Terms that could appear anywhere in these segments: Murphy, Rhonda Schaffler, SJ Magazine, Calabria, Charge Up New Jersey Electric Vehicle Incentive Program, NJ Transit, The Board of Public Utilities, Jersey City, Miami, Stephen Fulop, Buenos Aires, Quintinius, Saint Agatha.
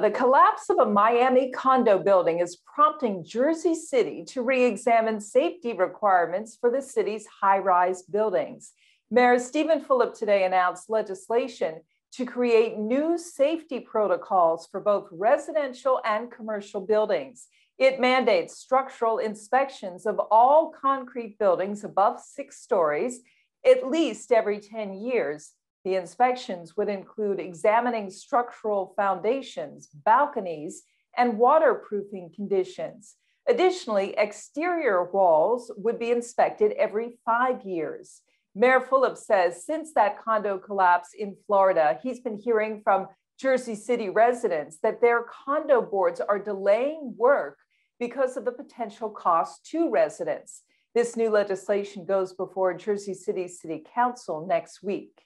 The collapse of a Miami condo building is prompting Jersey City to re-examine safety requirements for the city's high-rise buildings. Mayor Stephen Fulop today announced legislation to create new safety protocols for both residential and commercial buildings. It mandates structural inspections of all concrete buildings above 6 stories at least every 10 years. The inspections would include examining structural foundations, balconies, and waterproofing conditions. Additionally, exterior walls would be inspected every 5 years. Mayor Fulop says since that condo collapse in Florida, he's been hearing from Jersey City residents that their condo boards are delaying work because of the potential cost to residents. This new legislation goes before Jersey City City Council next week.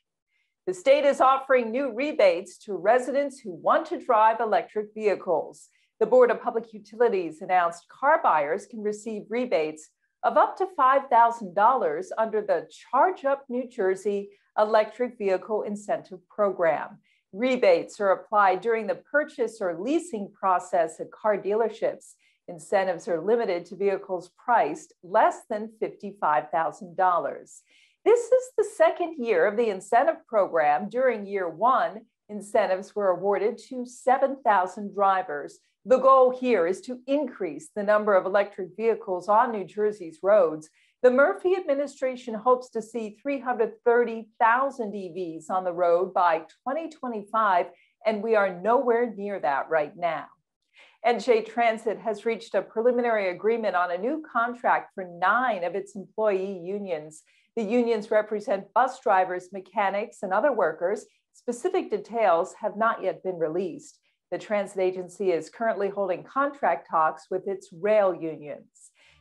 The state is offering new rebates to residents who want to drive electric vehicles. The Board of Public Utilities announced car buyers can receive rebates of up to $5,000 under the Charge Up New Jersey Electric Vehicle Incentive Program. Rebates are applied during the purchase or leasing process at car dealerships. Incentives are limited to vehicles priced less than $55,000. This is the second year of the incentive program. During year one, incentives were awarded to 7,000 drivers. The goal here is to increase the number of electric vehicles on New Jersey's roads. The Murphy administration hopes to see 330,000 EVs on the road by 2025, and we are nowhere near that right now. NJ Transit has reached a preliminary agreement on a new contract for 9 of its employee unions. The unions represent bus drivers, mechanics, and other workers. Specific details have not yet been released. The transit agency is currently holding contract talks with its rail unions.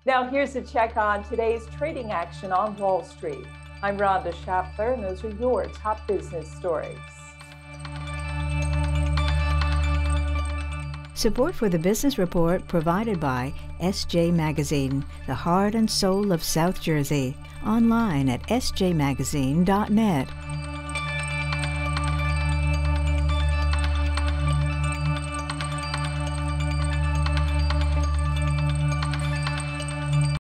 Now here's a check on today's trading action on Wall Street. I'm Rhonda Schaffler, and those are your top business stories. Support for the Business Report provided by SJ Magazine, the heart and soul of South Jersey. Online at sjmagazine.net.